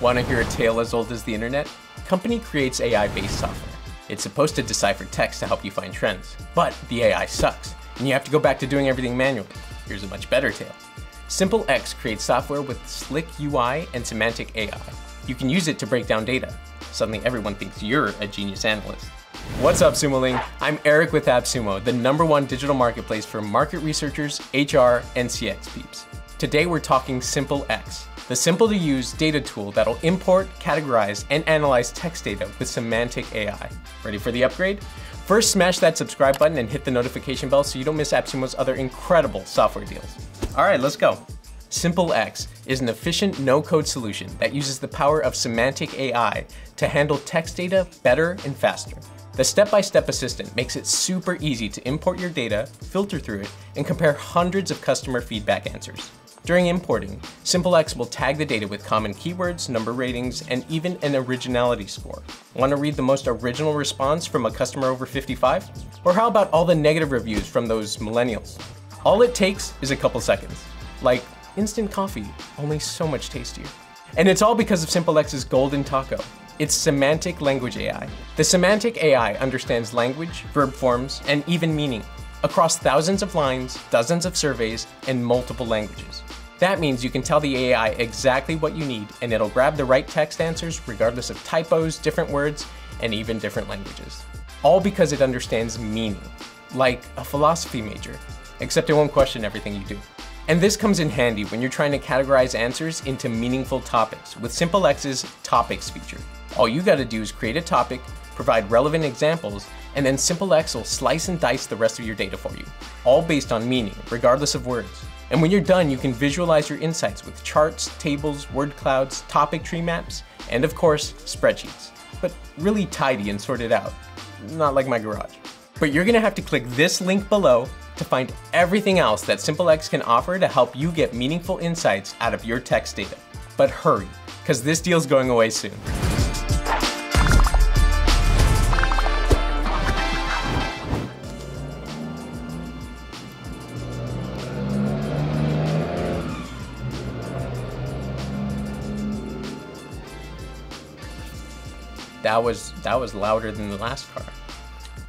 Want to hear a tale as old as the internet? A company creates AI-based software. It's supposed to decipher text to help you find trends, but the AI sucks, and you have to go back to doing everything manually. Here's a much better tale. SimpleX creates software with slick UI and semantic AI. You can use it to break down data. Suddenly everyone thinks you're a genius analyst. What's up, SumoLing? I'm Eric with AppSumo, the #1 digital marketplace for market researchers, HR, and CX peeps. Today we're talking SimpleX, the simple to use data tool that'll import, categorize, and analyze text data with semantic AI. Ready for the upgrade? First, smash that subscribe button and hit the notification bell so you don't miss AppSumo's other incredible software deals. All right, let's go. SimpleX is an efficient no-code solution that uses the power of semantic AI to handle text data better and faster. The step-by-step assistant makes it super easy to import your data, filter through it, and compare hundreds of customer feedback answers. During importing, SimpleX will tag the data with common keywords, number ratings, and even an originality score. Want to read the most original response from a customer over 55? Or how about all the negative reviews from those millennials? All it takes is a couple seconds. Like instant coffee, only so much tastier. And it's all because of SimpleX's golden taco. It's semantic language AI. The semantic AI understands language, verb forms, and even meaning across thousands of lines, dozens of surveys, and multiple languages. That means you can tell the AI exactly what you need, and it'll grab the right text answers regardless of typos, different words, and even different languages. All because it understands meaning, like a philosophy major, except it won't question everything you do. And this comes in handy when you're trying to categorize answers into meaningful topics with SimpleX's Topics feature. All you gotta do is create a topic, provide relevant examples, and then SimpleX will slice and dice the rest of your data for you, all based on meaning, regardless of words. And when you're done, you can visualize your insights with charts, tables, word clouds, topic tree maps, and of course, spreadsheets. But really tidy and sorted out, not like my garage. But you're gonna have to click this link below to find everything else that SimpleX can offer to help you get meaningful insights out of your text data. But hurry, because this deal's going away soon. That was louder than the last car.